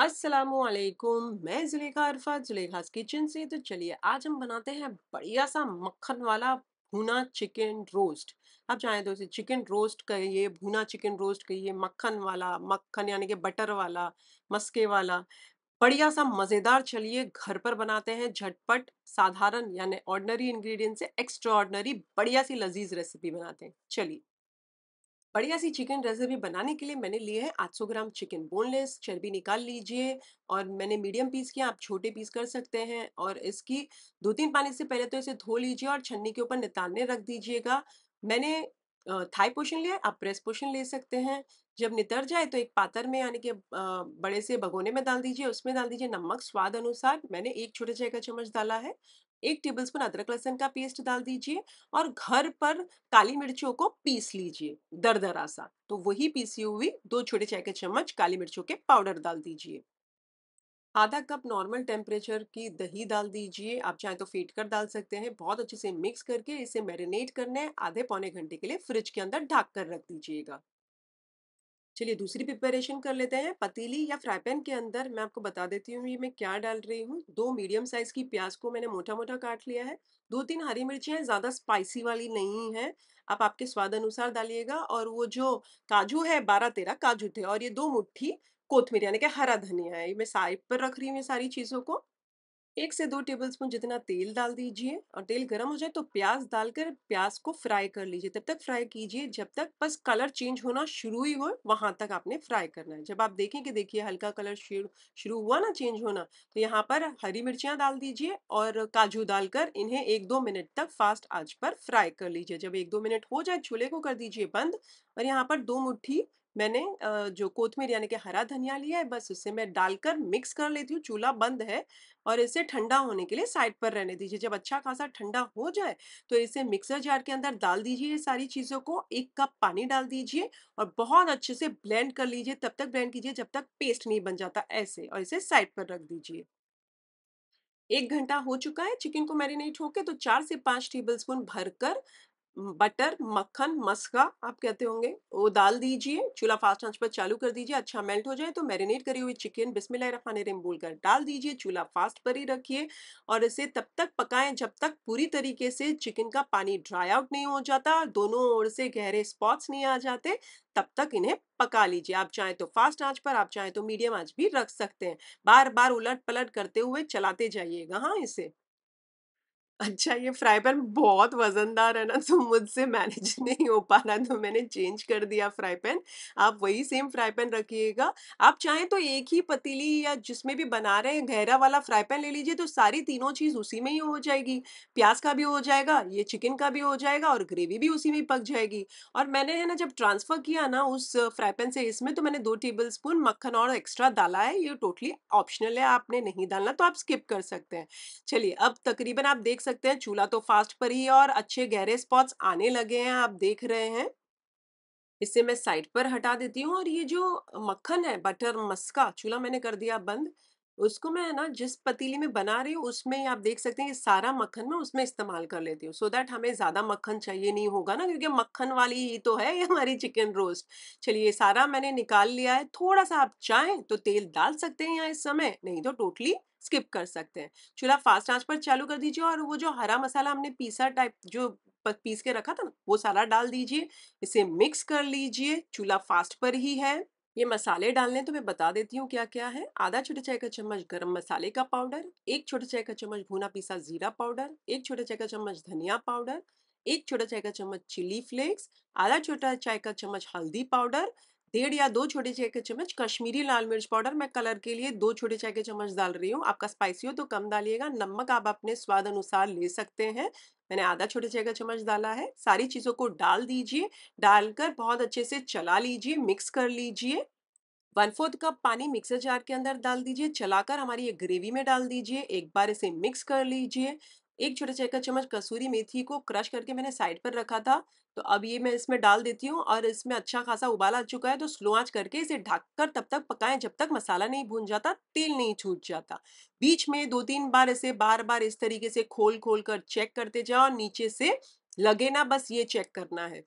अस्सलामुअलैकुम, मैं जुलेखा अरफत जुलेखास किचन से। तो चलिए आज हम बनाते हैं बढ़िया सा मक्खन वाला भुना चिकन रोस्ट। आप चाहें तो इसे चिकन रोस्ट कहिए, भुना चिकन रोस्ट कहिए, मक्खन वाला, मक्खन यानी कि बटर वाला, मस्के वाला, बढ़िया सा मज़ेदार। चलिए घर पर बनाते हैं झटपट, साधारण यानी ऑर्डिनरी इंग्रेडिएंट से एक्स्ट्राऑर्डिनरी बढ़िया सी लजीज रेसिपी बनाते हैं। चलिए बढ़िया सी चिकन रेसिपी बनाने के लिए मैंने लिए है 800 ग्राम चिकन बोनलेस। चर्बी निकाल लीजिए और मैंने मीडियम पीस किया, आप छोटे पीस कर सकते हैं। और इसकी दो तीन पानी से पहले तो इसे धो लीजिए और छन्नी के ऊपर नितारने रख दीजिएगा। मैंने थाई पोर्शन लिया, आप ब्रेस्ट पोर्शन ले सकते हैं। जब नितर जाए तो एक पात्र में यानी कि बड़े से भगोने में डाल दीजिए। उसमें डाल दीजिए नमक स्वाद अनुसार, मैंने एक छोटे चाय का चम्मच डाला है। 1 टेबलस्पून अदरक लहसुन का पेस्ट डाल दीजिए और घर पर काली मिर्चों को पीस लीजिए दरदरा सा, तो वही पीसी हुई 2 छोटे चाय के चम्मच काली मिर्चों के पाउडर डाल दीजिए। आधा कप नॉर्मल टेम्परेचर की दही डाल दीजिए, आप चाहे तो फेंट कर डाल सकते हैं। बहुत अच्छे से मिक्स करके इसे मैरिनेट करना है, आधे पौने घंटे के लिए फ्रिज के अंदर ढक कर रख दीजिएगा। चलिए दूसरी प्रिपरेशन कर लेते हैं। पतीली या फ्राई पैन के अंदर मैं आपको बता देती हूँ ये मैं क्या डाल रही हूँ। 2 मीडियम साइज की प्याज को मैंने मोटा मोटा काट लिया है। 2-3 हरी मिर्चें हैं, ज़्यादा स्पाइसी वाली नहीं है, आप आपके स्वाद अनुसार डालिएगा। और वो जो काजू है 12-13 काजू थे। और ये 2 मुट्ठी कोथमीर यानी कि हरा धनिया है, ये मैं साइड पर रख रही हूँ। ये सारी चीज़ों को 1 से 2 टेबलस्पून जितना तेल डाल दीजिए और तेल गर्म हो जाए तो प्याज डालकर प्याज को फ्राई कर लीजिए। तब तक फ्राई कीजिए जब तक बस कलर चेंज होना शुरू ही हो, वहां तक आपने फ्राई करना है। जब आप देखें कि देखिए हल्का कलर शुरू हुआ ना चेंज होना, तो यहाँ पर हरी मिर्चियाँ डाल दीजिए और काजू डालकर इन्हें 1-2 मिनट तक फास्ट आंच पर फ्राई कर लीजिए। जब 1-2 मिनट हो जाए चूल्हे को कर दीजिए बंद। और यहाँ पर 2 मुट्ठी मैंने जो कोथमीर यानी कि हरा धनिया लिया है, बस उसे मैं डालकर मिक्स कर लेती हूँ। चूल्हा बंद है और इसे ठंडा होने के लिए साइड पर रहने दीजिए। जब अच्छा खासा ठंडा हो जाए तो इसे मिक्सर जार के अंदर डाल दीजिए। ये सारी चीज़ों को 1 कप पानी डाल दीजिए और बहुत अच्छे से ब्लेंड कर लीजिए। तब तक ब्लेंड कीजिए जब तक पेस्ट नहीं बन जाता ऐसे, और इसे साइड पर रख दीजिए। 1 घंटा हो चुका है चिकन को मैरिनेट होके, तो 4 से 5 टेबलस्पून भरकर बटर, मक्खन, मस्का आप कहते होंगे, वो डाल दीजिए। चूल्हा फास्ट आंच पर चालू कर दीजिए। अच्छा मेल्ट हो जाए तो मैरिनेट करी हुई चिकन बिस्मिल्लाहिर्रहमानिर्रहीम बोलकर डाल दीजिए। चूल्हा फास्ट पर ही रखिए और इसे तब तक पकाएं जब तक पूरी तरीके से चिकन का पानी ड्राई आउट नहीं हो जाता, दोनों ओर से गहरे स्पॉट्स नहीं आ जाते, तब तक इन्हें पका लीजिए। आप चाहें तो फास्ट आंच पर, आप चाहें तो मीडियम आंच भी रख सकते हैं। बार बार उलट पलट करते हुए चलाते जाइएगा हाँ इसे। अच्छा ये फ्राई पैन बहुत वज़नदार है ना, तो मुझसे मैनेज नहीं हो पा रहा, तो मैंने चेंज कर दिया फ्राई पैन। आप वही सेम फ्राई पैन रखिएगा। आप चाहें तो एक ही पतीली या जिसमें भी बना रहे हैं गहरा वाला फ्राई पैन ले लीजिए, तो सारी तीनों चीज़ उसी में ही हो जाएगी। प्याज का भी हो जाएगा, ये चिकन का भी हो जाएगा और ग्रेवी भी उसी में पक जाएगी। और मैंने है ना जब ट्रांसफ़र किया ना उस फ्राई पैन से इसमें, तो मैंने 2 टेबलस्पून मक्खन और एक्स्ट्रा डाला है। ये टोटली ऑप्शनल है, आपने नहीं डालना तो आप स्किप कर सकते हैं। चलिए अब तकरीबन आप देख सकते हैं चूल्हा तो फास्ट पर ही और अच्छे गहरे स्पॉट्स आने लगे हैं, आप देख रहे हैं। इसे मैं साइड पर हटा देती हूँ। और ये जो मक्खन है बटर मस्का, चूल्हा मैंने कर दिया बंद, उसको मैं है ना जिस पतीली में बना रही हूँ उसमें आप देख सकते हैं ये सारा मक्खन मैं उसमें इस्तेमाल कर लेती हूँ। सो दैट हमें ज़्यादा मक्खन चाहिए नहीं होगा ना, क्योंकि मक्खन वाली ही तो है ये हमारी चिकन रोस्ट। चलिए ये सारा मैंने निकाल लिया है। थोड़ा सा आप चाहें तो तेल डाल सकते हैं यहाँ इस समय, नहीं तो टोटली स्किप कर सकते हैं। चूल्हा फास्ट आंच पर चालू कर दीजिए और वो जो हरा मसाला हमने पीसा टाइप जो पीस के रखा था ना, वो सारा डाल दीजिए। इसे मिक्स कर लीजिए। चूल्हा फास्ट पर ही है। ये मसाले डालने तो मैं बता देती हूँ क्या क्या है। आधा छोटे चाय का चम्मच गरम मसाले का पाउडर, 1 छोटे चाय का चम्मच भुना पीसा जीरा पाउडर, 1 छोटे चाय का चम्मच धनिया पाउडर, 1 छोटा चाय का चम्मच चिली फ्लेक्स, आधा छोटा चाय का चम्मच हल्दी पाउडर, 1.5 या 2 छोटे चाय के चम्मच कश्मीरी लाल मिर्च पाउडर, मैं कलर के लिए 2 छोटे चाय के चम्मच डाल रही हूँ। आपका स्पाइसी हो तो कम डालिएगा। नमक आप अपने स्वाद अनुसार ले सकते हैं, मैंने आधा छोटे चाय का चम्मच डाला है। सारी चीज़ों को डाल दीजिए, डालकर बहुत अच्छे से चला लीजिए, मिक्स कर लीजिए। 1/4 कप पानी मिक्सर जार के अंदर डाल दीजिए, चलाकर हमारी ये ग्रेवी में डाल दीजिए। एक बार इसे मिक्स कर लीजिए। 1 छोटे चाय का चम्मच कसूरी मेथी को क्रश करके मैंने साइड पर रखा था, तो अब ये मैं इसमें डाल देती हूँ। और इसमें अच्छा खासा उबाल आ चुका है, तो स्लो आंच करके इसे ढककर तब तक पकाएं जब तक मसाला नहीं भून जाता, तेल नहीं छूट जाता। बीच में 2-3 बार इसे बार बार इस तरीके से खोल खोल कर चेक करते जाओ, नीचे से लगे ना, बस ये चेक करना है।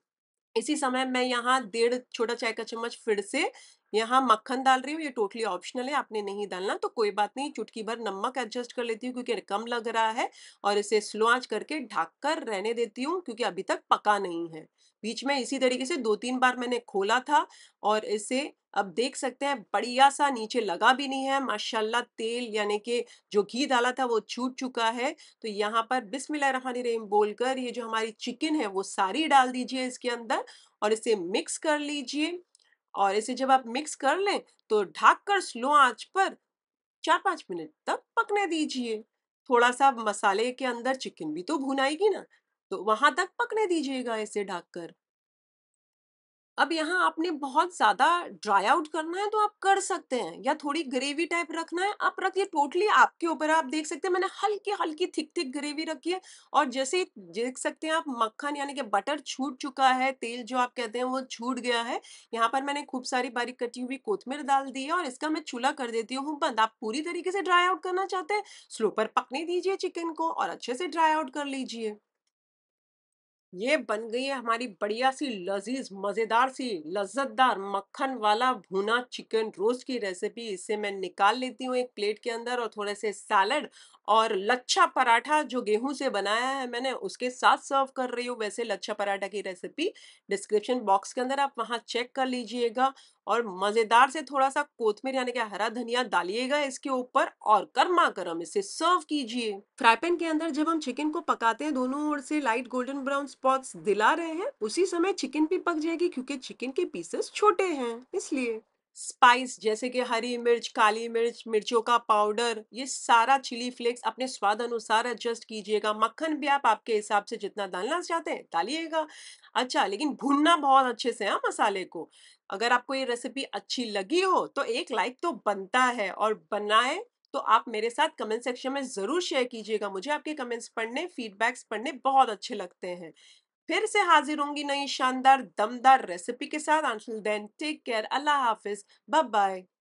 इसी समय मैं यहाँ 1.5 छोटा चाय का चम्मच फिर से यहाँ मक्खन डाल रही हूँ, ये टोटली ऑप्शनल है, आपने नहीं डालना तो कोई बात नहीं। चुटकी भर नमक एडजस्ट कर लेती हूँ क्योंकि कम लग रहा है, और इसे स्लो आंच करके ढक कर रहने देती हूँ क्योंकि अभी तक पका नहीं है। बीच में इसी तरीके से 2-3 बार मैंने खोला था और इसे अब देख सकते हैं बढ़िया सा नीचे लगा भी नहीं है माशाल्लाह। तेल यानी कि जो घी डाला था वो छूट चुका है। तो यहाँ पर बिस्मिल्लाहिर्रहमानिर्रहीम बोलकर ये जो हमारी चिकन है वो सारी डाल दीजिए इसके अंदर और इसे मिक्स कर लीजिए। और इसे जब आप मिक्स कर लें तो ढककर स्लो आंच पर 4-5 मिनट तक पकने दीजिए। थोड़ा सा मसाले के अंदर चिकन भी तो भुनाएगी ना, तो वहां तक पकने दीजिएगा इसे ढककर। अब यहाँ आपने बहुत ज्यादा ड्राई आउट करना है तो आप कर सकते हैं, या थोड़ी ग्रेवी टाइप रखना है आप रखिए, टोटली आपके ऊपर है। आप देख सकते हैं मैंने हल्की हल्की थिक ग्रेवी रखी है। और जैसे देख सकते हैं आप मक्खन यानी कि बटर छूट चुका है, तेल जो आप कहते हैं वो छूट गया है। यहाँ पर मैंने खूब सारी बारीक कटी हुई कोथमीर डाल दी है और इसका मैं चूल्हा कर देती हूँ बंद। आप पूरी तरीके से ड्राई आउट करना चाहते हैं स्लो पर पकने दीजिए चिकन को और अच्छे से ड्राई आउट कर लीजिए। ये बन गई है हमारी बढ़िया सी लजीज मज़ेदार सी लज्जतदार मक्खन वाला भुना चिकन रोस्ट की रेसिपी। इसे मैं निकाल लेती हूँ एक प्लेट के अंदर और थोड़े से सैलड और लच्छा पराठा जो गेहूं से बनाया है मैंने उसके साथ सर्व कर रही हूँ। वैसे लच्छा पराठा की रेसिपी डिस्क्रिप्शन बॉक्स के अंदर आप वहाँ चेक कर लीजिएगा। और मज़ेदार से थोड़ा सा कोथमीर यानी कि हरा धनिया डालिएगा इसके ऊपर और गर्मा गर्म इसे सर्व कीजिए। फ्राई पैन के अंदर जब हम चिकन को पकाते हैं दोनों ओर से लाइट गोल्डन ब्राउन स्पॉट्स दिला रहे हैं उसी समय चिकन भी पक जाएगी क्योंकि चिकन के पीसेस छोटे हैं। इसलिए स्पाइस जैसे कि हरी मिर्च, काली मिर्च, मिर्चों का पाउडर, ये सारा चिली फ्लेक्स अपने स्वाद अनुसार एडजस्ट कीजिएगा। मक्खन भी आप आपके हिसाब से जितना डालना चाहते हैं डालिएगा। अच्छा, लेकिन भूनना बहुत अच्छे से है मसाले को। अगर आपको ये रेसिपी अच्छी लगी हो तो एक लाइक तो बनता है, और बनाए तो आप मेरे साथ कमेंट सेक्शन में ज़रूर शेयर कीजिएगा। मुझे आपके कमेंट्स पढ़ने, फीडबैक्स पढ़ने बहुत अच्छे लगते हैं। फिर से हाजिर होंगी नई शानदार दमदार रेसिपी के साथ। अंटिल देन टेक केयर, अल्लाह हाफिज, बाय बाय।